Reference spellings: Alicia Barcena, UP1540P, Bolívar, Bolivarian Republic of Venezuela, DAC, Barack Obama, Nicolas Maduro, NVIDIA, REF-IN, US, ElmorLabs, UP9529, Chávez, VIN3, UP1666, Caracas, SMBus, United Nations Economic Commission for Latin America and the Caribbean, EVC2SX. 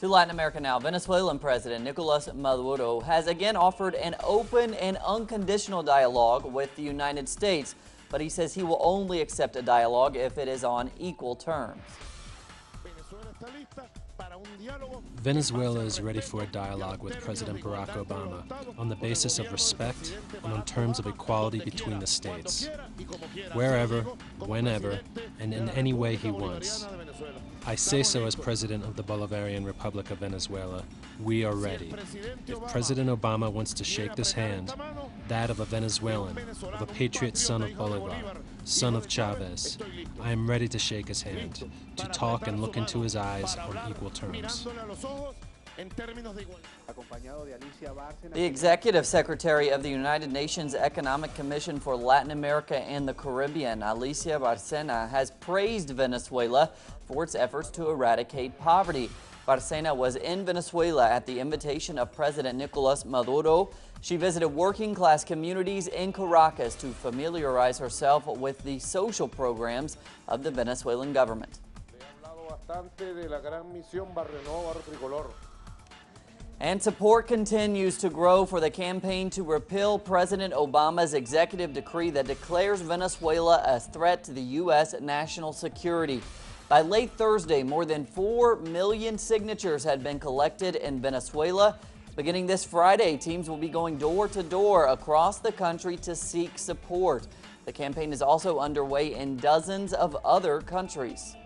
To Latin America now, Venezuelan President Nicolas Maduro has again offered an open and unconditional dialogue with the United States, but he says he will only accept a dialogue if it is on equal terms. Venezuela is ready for a dialogue with President Barack Obama on the basis of respect and on terms of equality between the states, wherever, whenever, and in any way he wants. I say so as President of the Bolivarian Republic of Venezuela. We are ready. If President Obama wants to shake this hand, that of a Venezuelan, of a patriot son of Bolívar, son of Chávez, I am ready to shake his hand, to talk and look into his eyes on equal terms. The Executive Secretary of the United Nations Economic Commission for Latin America and the Caribbean, Alicia Barcena, has praised Venezuela for its efforts to eradicate poverty. Barcena was in Venezuela at the invitation of President Nicolas Maduro. She visited working-class communities in Caracas to familiarize herself with the social programs of the Venezuelan government. And support continues to grow for the campaign to repeal President Obama's executive decree that declares Venezuela a threat to the U.S. national security. By late Thursday, more than 4 million signatures had been collected in Venezuela. Beginning this Friday, teams will be going door to door across the country to seek support. The campaign is also underway in dozens of other countries.